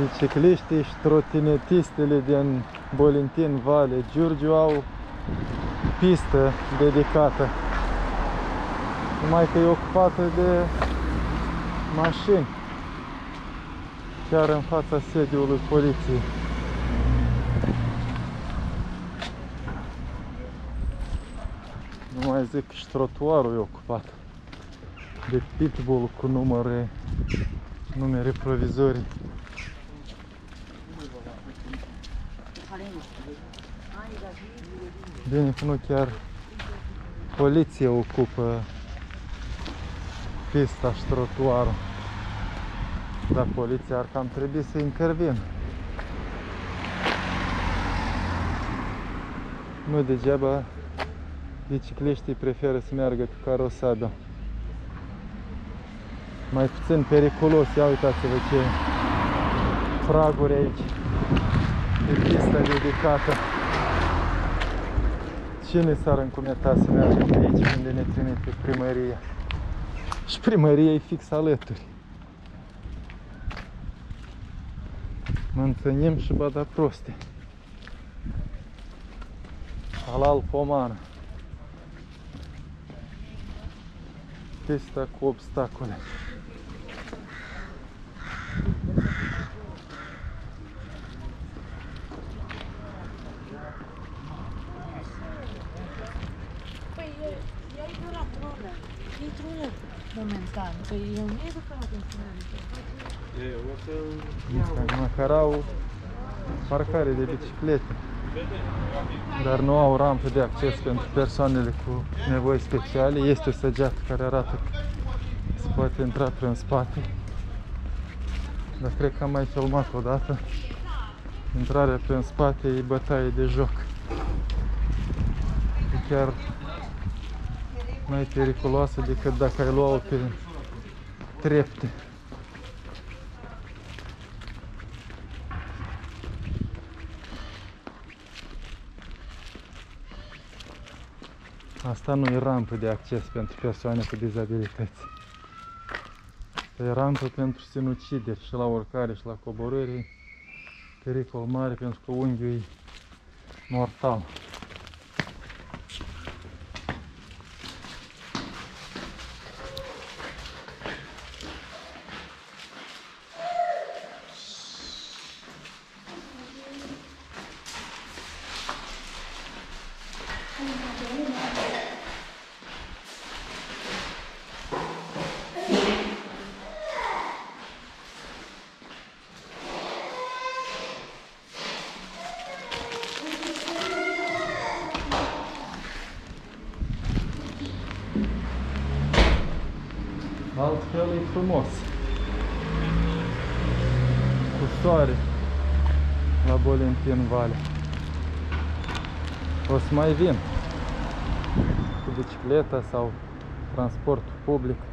Bicicliștii și trotinetistele din Bolintin Vale, Giurgiu, au pistă dedicată. Numai că e ocupată de mașini, chiar în fața sediului poliției. Nu mai zic că și trotuarul e ocupat de pitbull cu numere provizorii. Bine că nu chiar poliția ocupă pista și trotuarul, dar poliția ar cam trebui să intervină. Nu degeaba bicicliștii preferă să meargă pe carosadă. Mai puțin periculos, ia uitați-vă ce praguri aici, e pista dedicată. Cine s-ar încumeta să meargă pe aici unde ne trimite primăria? Și primăria e fix alături. Mă întâlnim și bada proste. Halal pomană. Pista cu obstacole. Momentan, că eu nu e ducat în finalitate. Măcar au parcare de biciclete, dar nu au rampă de acces pentru persoanele cu nevoi speciale. Este o săgeată care arată că se poate intra prin spate, dar cred că am mai filmat odată. Intrarea prin spate e bătaie de joc. E chiar mai periculoasă decât dacă ai lua-o pe trepte. Asta nu e rampă de acces pentru persoane cu dizabilități. E rampă pentru sinucideri și la urcare și la coborâre. Pericol mare pentru că unghiul e mortal. Altfel e frumos, cu soare la Bolintin Vale. O să mai vin cu bicicleta sau transportul public.